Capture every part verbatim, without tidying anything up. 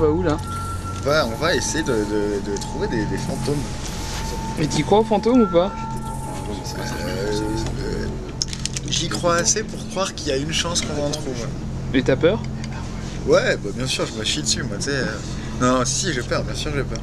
va où là? Bah on va essayer de, de, de trouver des, des fantômes. Mais t'y crois aux fantômes ou pas? euh, euh, J'y crois assez pour croire qu'il y a une chance qu'on en trouve. Mais t'as peur? Ouais, bah bien sûr, je me chie dessus moi, tu sais. Euh... Non, si, j'ai peur, bien sûr j'ai peur.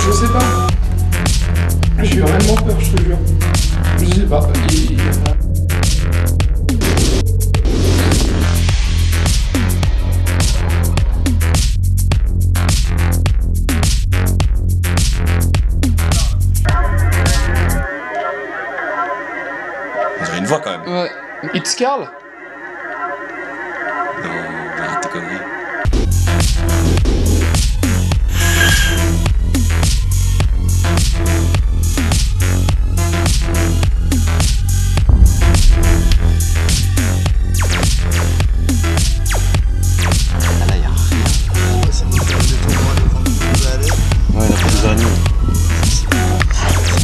Je sais pas. J'ai vraiment peur, je te jure. Je sais pas. Il... On dirait une voix quand même. Ouais. It's Carl ? Non, arrête tes conneries.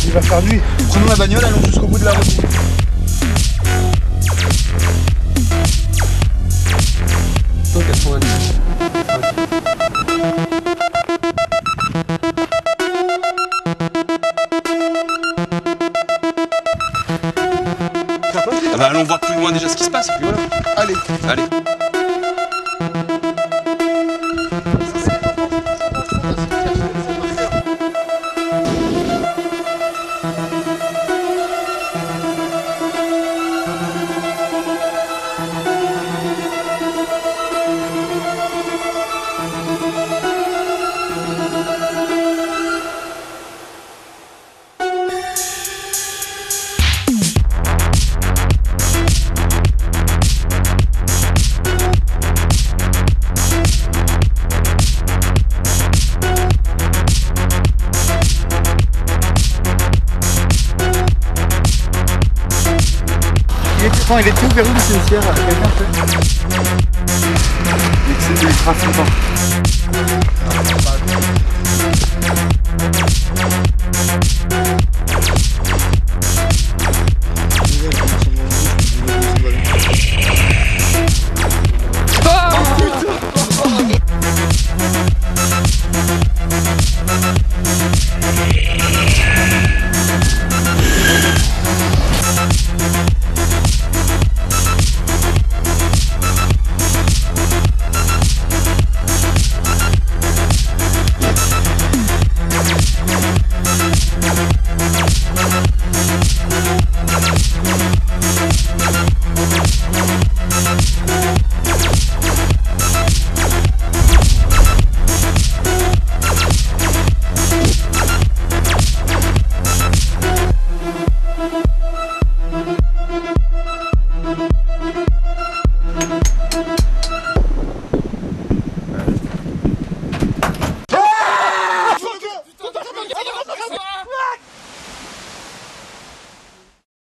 Il va faire nuit. Prenons la bagnole, allons jusqu'au bout de la route. cent quatre-vingt-dix. Ah bah allons voir plus loin déjà ce qui se passe. Puis voilà. Allez. Allez. Il était ouvert où le cimetière? Quelqu'un fait? C'est ultra sympa.